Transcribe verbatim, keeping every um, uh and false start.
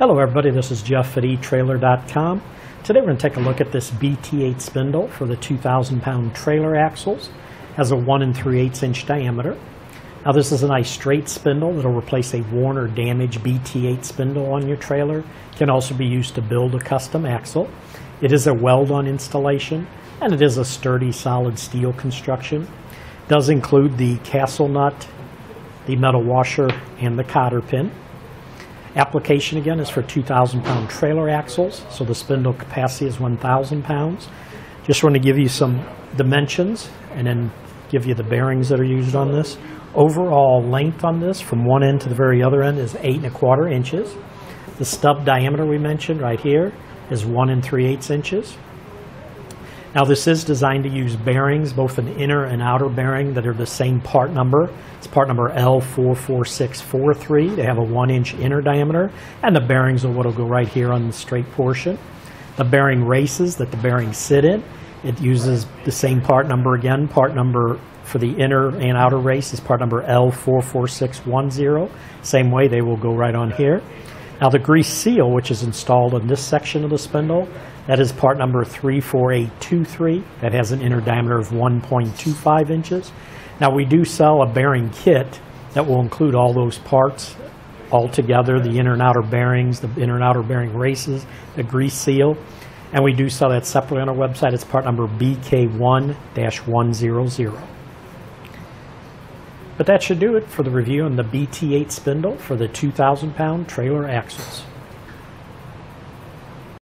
Hello everybody, this is Jeff at e Trailer dot com. Today we're going to take a look at this B T eight spindle for the two thousand pound trailer axles. It has a one and three eighths inch diameter. Now this is a nice straight spindle that will replace a worn or damaged B T eight spindle on your trailer. It can also be used to build a custom axle. It is a weld-on installation and it is a sturdy solid steel construction. It does include the castle nut, the metal washer, and the cotter pin. Application again is for two thousand pound trailer axles, so the spindle capacity is one thousand pounds. Just want to give you some dimensions and then give you the bearings that are used on this. Overall length on this from one end to the very other end is eight and a quarter inches. The stub diameter we mentioned right here is one and three eighths inches. Now this is designed to use bearings, both an inner and outer bearing that are the same part number. It's part number L four four six four three. They have a one inch inner diameter and the bearings are what will go right here on the straight portion. The bearing races that the bearings sit in. It uses the same part number again. Part number for the inner and outer race is part number L four four six one zero. Same way they will go right on here. Now the grease seal, which is installed on this section of the spindle, that is part number three four eight two three. That has an inner diameter of one point two five inches. Now we do sell a bearing kit that will include all those parts all together, the inner and outer bearings, the inner and outer bearing races, the grease seal, and we do sell that separately on our website. It's part number B K one one hundred. But that should do it for the review on the B T eight spindle for the two thousand pound trailer axles.